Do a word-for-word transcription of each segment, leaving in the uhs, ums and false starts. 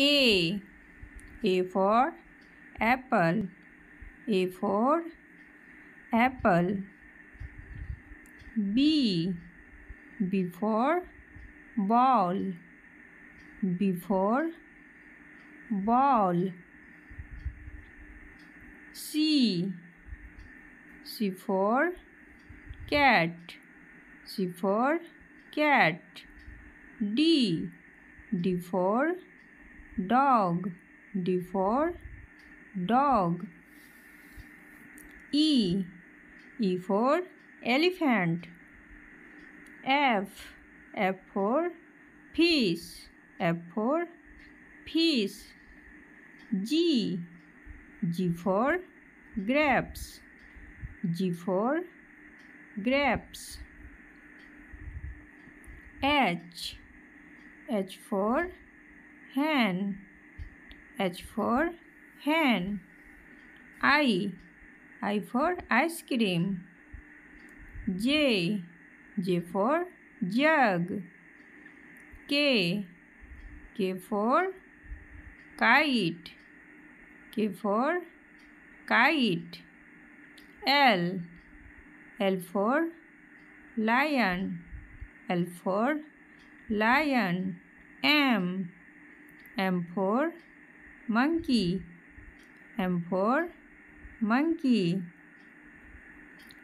A. A for apple. A for apple. B. B for ball. B for ball. C. C for cat. C for cat. D. D for dog. D for dog. E. E for elephant. F. F for fish. F for fish. G. G for grapes. G for grapes. H. H for hen. H for hen. I. I for ice cream. J. J for jug. K. K for kite. K for kite. L. L for lion. L for lion. M. M for monkey. M for monkey.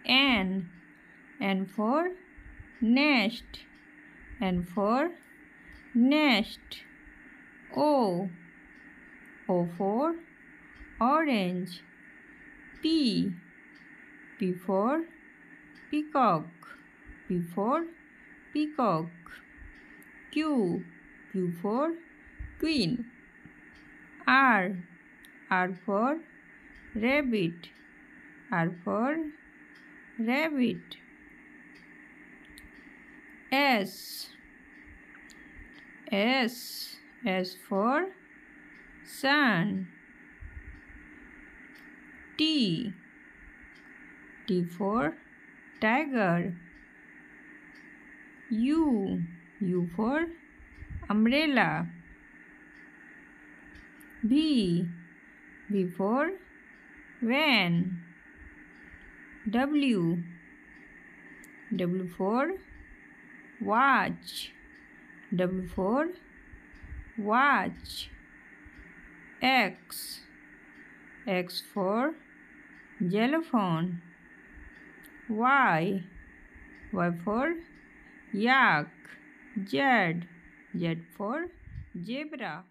N. N for nest. N for nest. O. O for orange. P. P for peacock. P for peacock. Q. Q for queen. R. R for rabbit. R for rabbit. S. S. S for sun. T. T for tiger. U. U for umbrella. V. V for van. W. W for watch. W for watch. X. X for xylophone. Y. Y for yak. Z. Z for zebra.